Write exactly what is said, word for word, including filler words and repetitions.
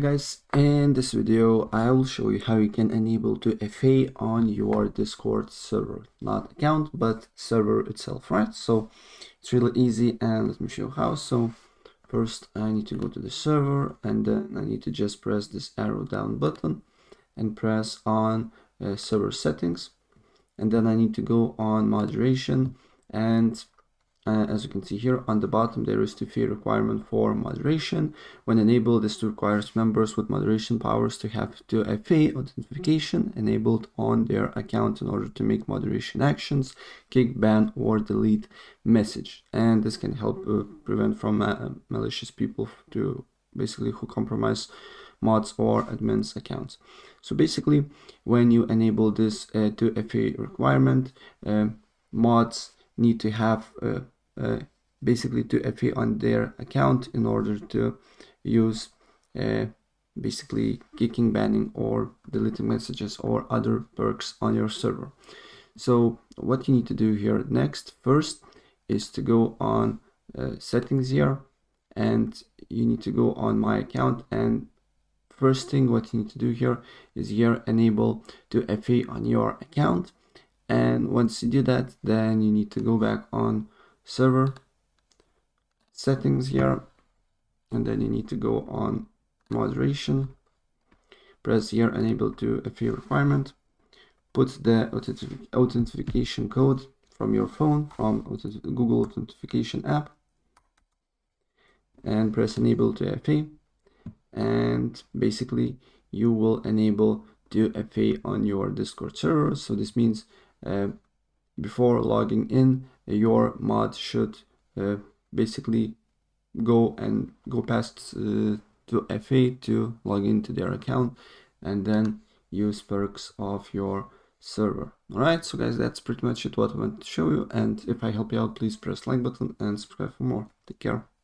Hey guys, in this video I will show you how you can enable two F A on your Discord server, not account but server itself, right? So it's really easy, and let me show you how. So first I need to go to the server, and then I need to just press this arrow down button and press on uh, server settings, and then I need to go on moderation, and Uh, as you can see here on the bottom, there is two F A requirement for moderation. When enabled, this requires members with moderation powers to have two F A authentication enabled on their account in order to make moderation actions, kick, ban, or delete message. And this can help uh, prevent from uh, malicious people to basically who compromise mods or admins accounts. So basically, when you enable this uh, two F A requirement, uh, mods need to have uh, Uh, basically two F A on their account in order to use uh, basically kicking, banning, or deleting messages or other perks on your server. So what you need to do here next first is to go on uh, settings here, and you need to go on my account, and first thing what you need to do here is here enable two F A on your account. And once you do that, then you need to go back on server settings here, and then you need to go on moderation, press here enable two F A requirement, put the authentic authentication code from your phone from authentic Google authentication app, and press enable two F A, and basically you will enable two F A on your Discord server. So this means uh, before logging in, your mod should uh, basically go and go past uh, two F A to log into their account and then use perks of your server. All right, so guys, that's pretty much it what I want to show you, and if I help you out, please press like button and subscribe for more. Take care.